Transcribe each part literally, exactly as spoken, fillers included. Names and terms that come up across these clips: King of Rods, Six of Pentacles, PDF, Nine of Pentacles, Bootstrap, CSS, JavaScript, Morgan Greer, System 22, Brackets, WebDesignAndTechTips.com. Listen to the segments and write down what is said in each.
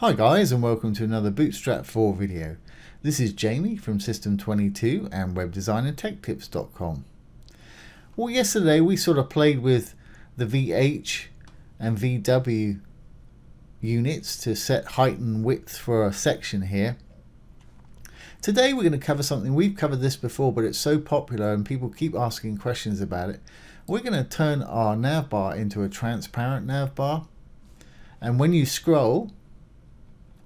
Hi guys, and welcome to another Bootstrap four video. This is Jamie from System twenty-two and Web Design and Tech Tips dot com. Well, yesterday we sort of played with the V H and V W units to set height and width for a section here. Today we're going to cover something. We've covered this before, but it's so popular and people keep asking questions about it. We're going to turn our navbar into a transparent navbar, and when you scroll,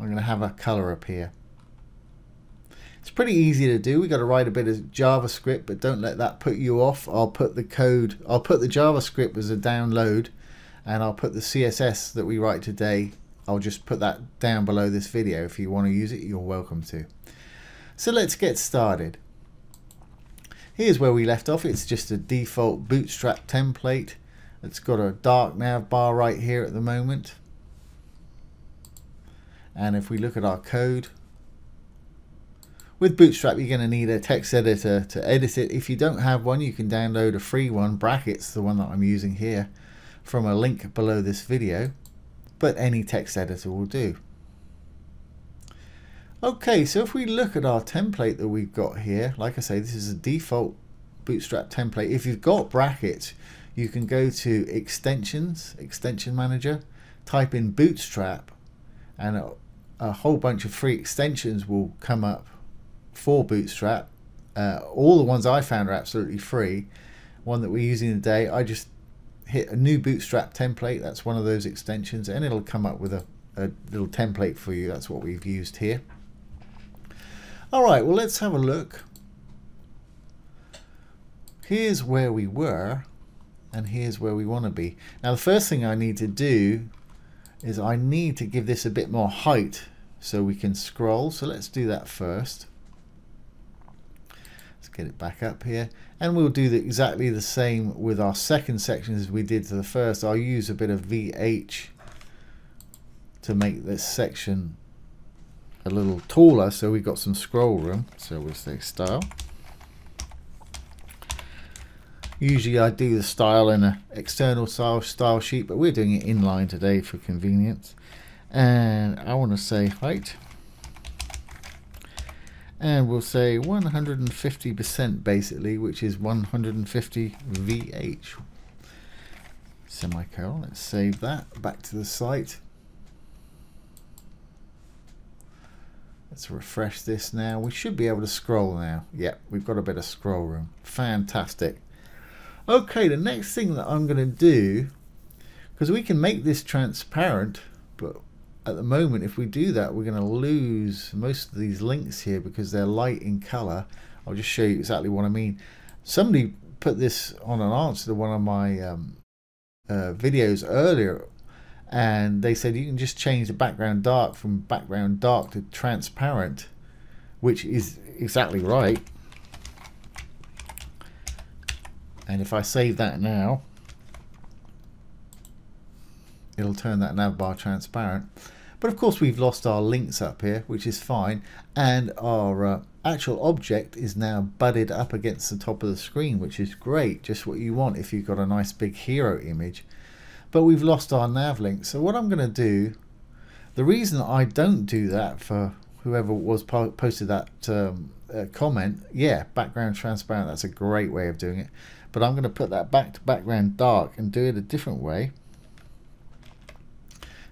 I'm going to have a color appear. It's pretty easy to do. We've got to write a bit of JavaScript, but don't let that put you off. I'll put the code, I'll put the JavaScript as a download, and I'll put the C S S that we write today, I'll just put that down below this video. If you want to use it, you're welcome to. So let's get started. Here's where we left off. It's just a default Bootstrap template. It's got a dark nav bar right here at the moment. And if we look at our code, with Bootstrap you're going to need a text editor to edit it. If you don't have one, you can download a free one, Brackets, the one that I'm using here, from a link below this video, but any text editor will do. Okay, so if we look at our template that we've got here, like I say, this is a default Bootstrap template. If you've got Brackets, you can go to Extensions, Extension Manager, type in Bootstrap, and a, a whole bunch of free extensions will come up for Bootstrap. Uh, all the ones I found are absolutely free. One that we're using today, I just hit a new Bootstrap template. That's one of those extensions, and it'll come up with a, a little template for you. That's what we've used here. All right, well, let's have a look. Here's where we were, and here's where we want to be. Now, the first thing I need to do is I need to give this a bit more height so we can scroll. So let's do that first. Let's get it back up here, and we'll do the, exactly the same with our second section as we did to the first. I'll use a bit of V H to make this section a little taller so we've got some scroll room. So we'll say style. Usually I do the style in an external style, style sheet, but we're doing it inline today for convenience. And I want to say height. And we'll say one hundred fifty percent basically, which is one hundred fifty V H. Semicolon, let's save that, back to the site. Let's refresh this now. We should be able to scroll now. Yep, we've got a bit of scroll room. Fantastic. Okay, the next thing that I'm going to do, because we can make this transparent, but at the moment if we do that we're going to lose most of these links here because they're light in color. I'll just show you exactly what I mean. Somebody put this on an answer to one of my um, uh, videos earlier, and they said you can just change the background dark from background dark to transparent, which is exactly right. And if I save that now, it'll turn that navbar transparent. But of course we've lost our links up here, which is fine. And our uh, actual object is now butted up against the top of the screen, which is great. Just what you want if you've got a nice big hero image. But we've lost our nav link. So what I'm going to do, the reason I don't do that for whoever was po posted that um, uh, comment, yeah, background transparent, that's a great way of doing it. But I'm going to put that back to background dark and do it a different way,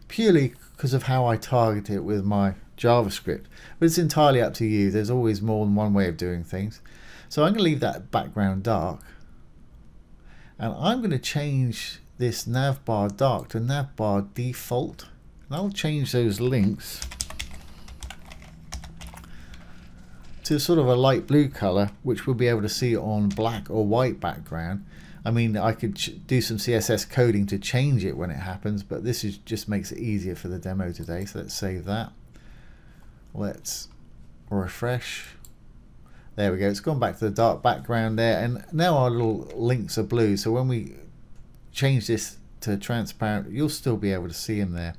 purely because of how I target it with my JavaScript. But it's entirely up to you. There's always more than one way of doing things. So I'm going to leave that background dark, and I'm going to change this navbar dark to navbar default, and I'll change those links to sort of a light blue color, which we'll be able to see on black or white background. I mean, I could do some C S S coding to change it when it happens, but this is just makes it easier for the demo today. So let's save that. Let's refresh. There we go. It's gone back to the dark background there, and now our little links are blue. So when we change this to transparent, you'll still be able to see them there.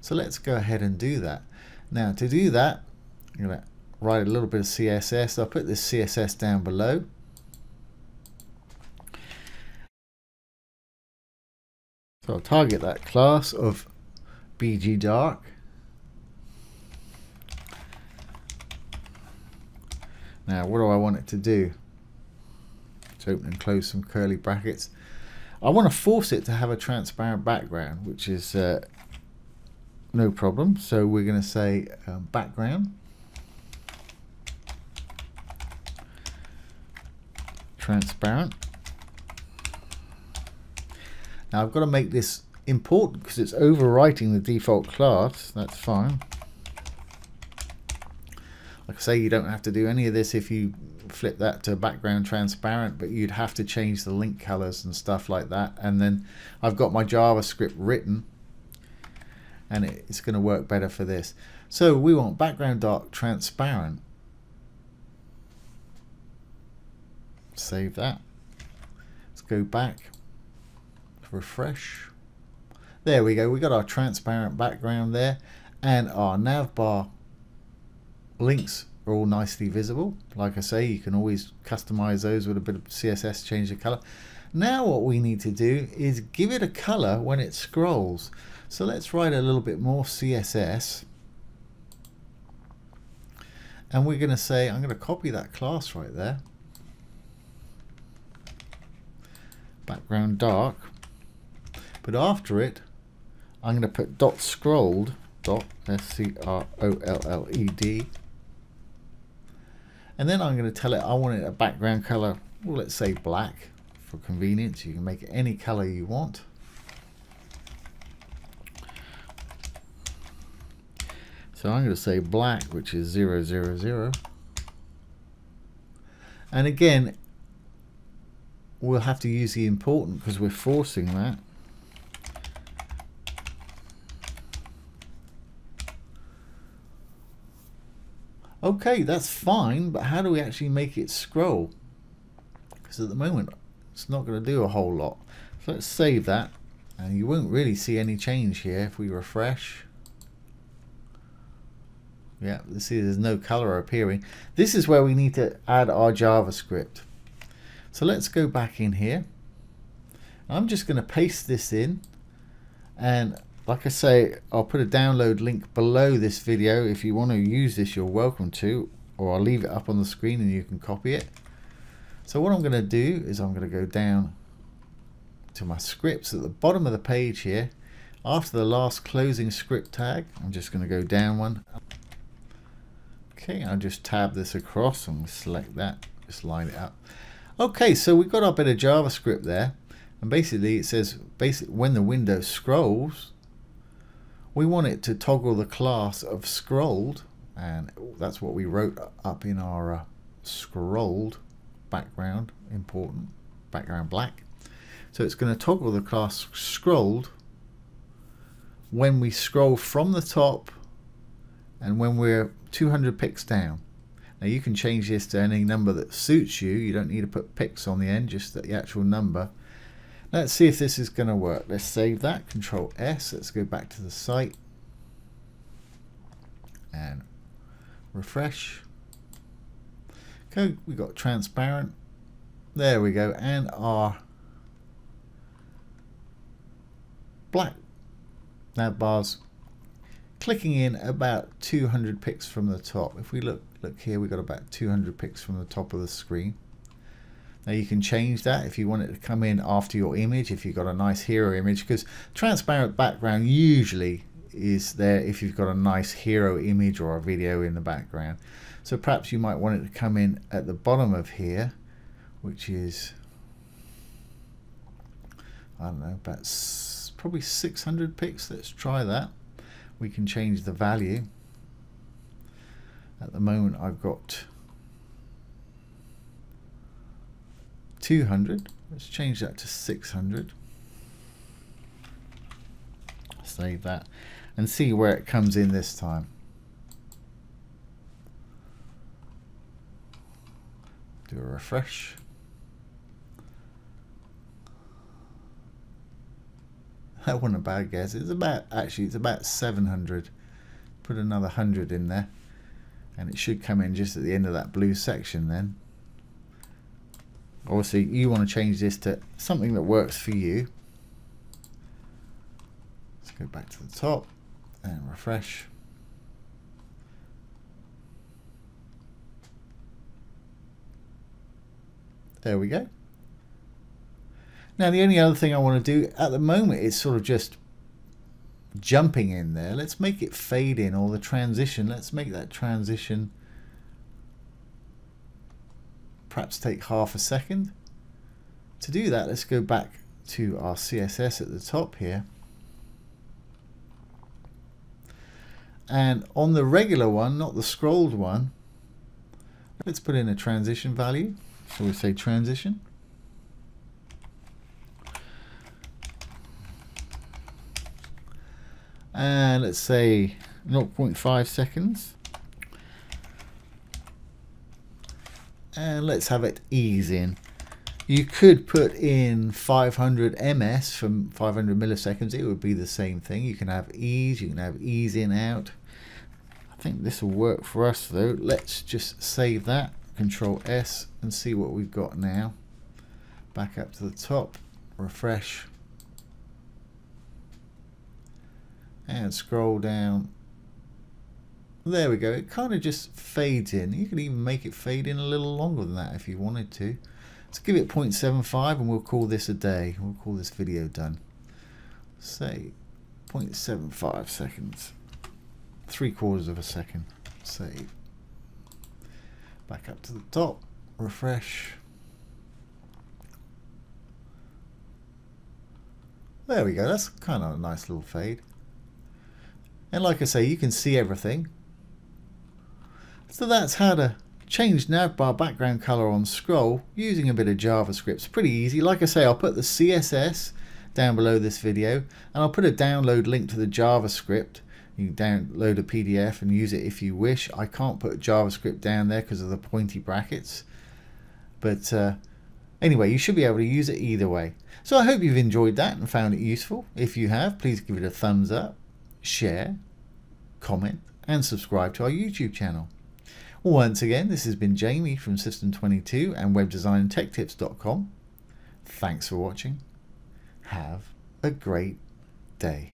So let's go ahead and do that. Now to do that, I'm going to write a little bit of C S S. I'll put this C S S down below. So I'll target that class of B G Dark, Now, what do I want it to do? To open and close some curly brackets. I want to force it to have a transparent background, which is uh, no problem. So we're going to say um, background transparent. Now I've got to make this important because it's overwriting the default class. That's fine. Like I say, you don't have to do any of this if you flip that to background transparent, but you'd have to change the link colors and stuff like that. And then I've got my JavaScript written, and it's going to work better for this. So we want background dark transparent. Save that. Let's go back, refresh. There we go. We got our transparent background there, and our navbar links are all nicely visible. Like I say, you can always customize those with a bit of C S S, change the color. Now what we need to do is give it a color when it scrolls. So let's write a little bit more C S S, and we're going to say, I'm going to copy that class right there, background dark. But after it, I'm going to put dot scrolled, dot S C R O L L E D, and then I'm going to tell it I want it a background color. Well, let's say black for convenience. You can make it any color you want. So I'm going to say black, which is zero zero zero, and again we'll have to use the important because we're forcing that. Okay, that's fine, but how do we actually make it scroll? Because at the moment it's not going to do a whole lot. So let's save that, and you won't really see any change here if we refresh. Yeah, you see there's no color appearing. This is where we need to add our JavaScript. So let's go back in here. I'm just going to paste this in, and like I say, I'll put a download link below this video. If you want to use this, you're welcome to, or I'll leave it up on the screen and you can copy it. So what I'm going to do is I'm going to go down to my scripts at the bottom of the page here. After the last closing script tag, I'm just going to go down one. Okay, I'll just tab this across and select that, just line it up. Okay, so we've got our bit of JavaScript there, and basically it says basic, when the window scrolls, we want it to toggle the class of scrolled, and that's what we wrote up in our uh, scrolled background, important background black. So it's going to toggle the class scrolled when we scroll from the top and when we're two hundred pixels down. Now you can change this to any number that suits you. You don't need to put pixels on the end, just the actual number. Let's see if this is going to work. Let's save that, Control S. Let's go back to the site and refresh. Okay, we got transparent. There we go, and our black navbars clicking in about two hundred pixels from the top. If we look look here, we've got about two hundred pixels from the top of the screen. Now you can change that if you want it to come in after your image, if you've got a nice hero image, because transparent background usually is there if you've got a nice hero image or a video in the background. So perhaps you might want it to come in at the bottom of here, which is, I don't know, about probably six hundred pixels. Let's try that. We can change the value. At the moment I've got two hundred. Let's change that to six hundred. Save that and see where it comes in this time. Do a refresh. That wasn't a bad guess. It's about, actually it's about seven hundred. Put another one hundred in there, and it should come in just at the end of that blue section then. Obviously you want to change this to something that works for you. Let's go back to the top and refresh. There we go. Now the only other thing I want to do at the moment is sort of just jumping in there. Let's make it fade in, or the transition. Let's make that transition perhaps take half a second. To do that, let's go back to our C S S at the top here. And on the regular one, not the scrolled one, let's put in a transition value. So we'll say transition. And let's say zero point five seconds. And let's have it ease in. You could put in five hundred milliseconds from five hundred milliseconds. It would be the same thing. You can have ease. You can have ease in out. I think this will work for us though. Let's just save that. Control S and see what we've got now. Back up to the top. Refresh. And scroll down. There we go. It kind of just fades in. You can even make it fade in a little longer than that if you wanted to. Let's give it zero point seven five and we'll call this a day. We'll call this video done. Say zero point seven five seconds. Three quarters of a second. Save. Back up to the top. Refresh. There we go. That's kind of a nice little fade. And like I say, you can see everything. So that's how to change navbar background color on scroll using a bit of JavaScript. It's pretty easy. Like I say, I'll put the C S S down below this video, and I'll put a download link to the JavaScript. You can download a P D F and use it if you wish. I can't put JavaScript down there because of the pointy brackets. But uh, anyway, you should be able to use it either way. So I hope you've enjoyed that and found it useful. If you have, please give it a thumbs up, share, comment, and subscribe to our YouTube channel. Once again, this has been Jamie from System twenty-two and Web Design and Tech Tips dot com. Thanks for watching. Have a great day.